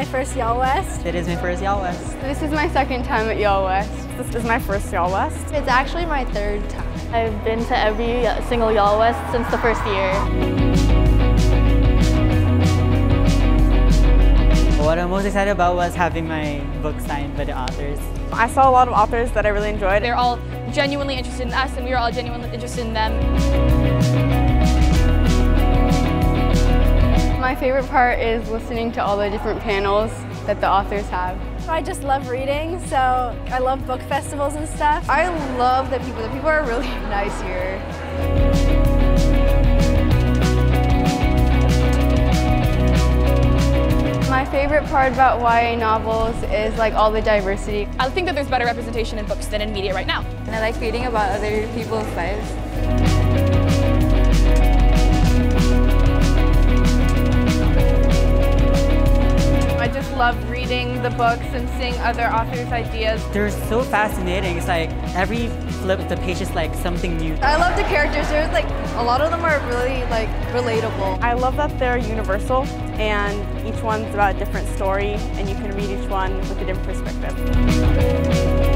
my first YALLWEST. It is my first YALLWEST. This is my second time at YALLWEST. This is my first YALLWEST. It's actually my third time. I've been to every single YALLWEST since the first year. What I'm most excited about was having my book signed by the authors. I saw a lot of authors that I really enjoyed. They're all genuinely interested in us, and we were all genuinely interested in them. My favorite part is listening to all the different panels that the authors have. I just love reading, so I love book festivals and stuff. I love that the people are really nice here. My favorite part about YA novels is like all the diversity. I think that there's better representation in books than in media right now. And I like reading about other people's lives. I love reading the books and seeing other authors' ideas. They're so fascinating. It's like every flip of the page is like something new. I love the characters. There's like a lot of them are really like relatable. I love that they're universal and each one's about a different story and you can read each one with a different perspective.